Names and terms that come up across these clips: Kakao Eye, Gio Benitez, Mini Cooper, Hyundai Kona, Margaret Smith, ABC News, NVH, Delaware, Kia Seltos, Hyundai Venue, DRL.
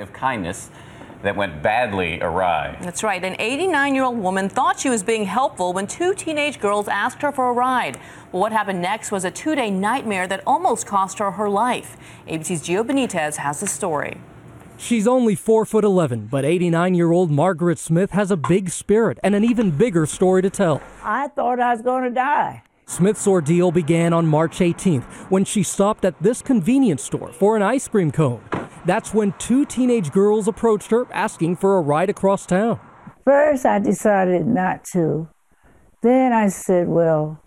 act of kindness that went badly awry. That's right. An 89-year-old woman thought she was being helpful when two teenage girls asked her for a ride. Well, what happened next was a two-day nightmare that almost cost her her life. ABC's Gio Benitez has the story. She's only 4'11", but 89-year-old Margaret Smith has a big spirit and an even bigger story to tell. I thought I was going to die. Smith's ordeal began on March 18th when she stopped at this convenience store for an ice cream cone. That's when two teenage girls approached her asking for a ride across town. First, I decided not to. Then I said, well,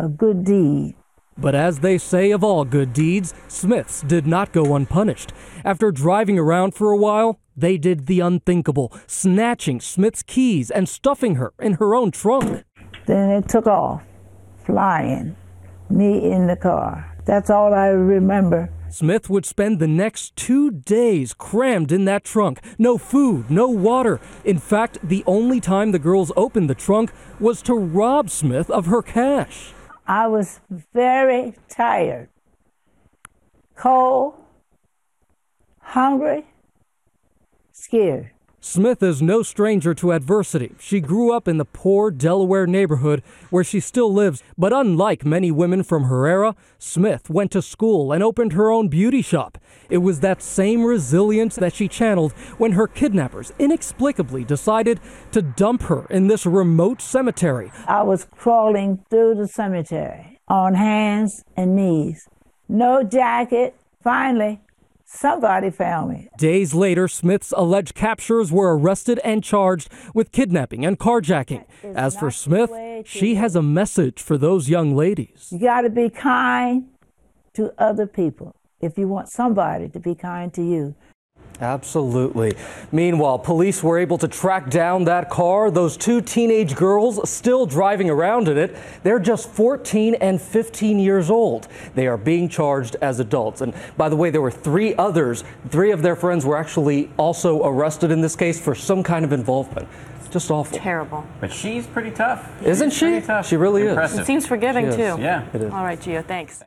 a good deed. But as they say of all good deeds, Smith's did not go unpunished. After driving around for a while, they did the unthinkable, snatching Smith's keys and stuffing her in her own trunk. Then it took off, flying, me in the car. That's all I remember. Smith would spend the next 2 days crammed in that trunk. No food, no water. In fact, the only time the girls opened the trunk was to rob Smith of her cash. I was very tired, cold, hungry, scared. Smith is no stranger to adversity. She grew up in the poor Delaware neighborhood where she still lives. But unlike many women from her era, Smith went to school and opened her own beauty shop. It was that same resilience that she channeled when her kidnappers inexplicably decided to dump her in this remote cemetery. I was crawling through the cemetery on hands and knees. No jacket. Finally, somebody found me. Days later, Smith's alleged capturers were arrested and charged with kidnapping and carjacking. As for Smith, she has a message for those young ladies. You got to be kind to other people if you want somebody to be kind to you. Absolutely. Meanwhile, police were able to track down that car. Those two teenage girls still driving around in it. They're just 14 and 15 years old. They are being charged as adults. And by the way, there were three others. Three of their friends were actually also arrested in this case for some kind of involvement. Just awful. Terrible. But she's pretty tough. Isn't she? She really is. Impressive. It seems forgiving, too. Yeah, it is. All right, Gio, thanks.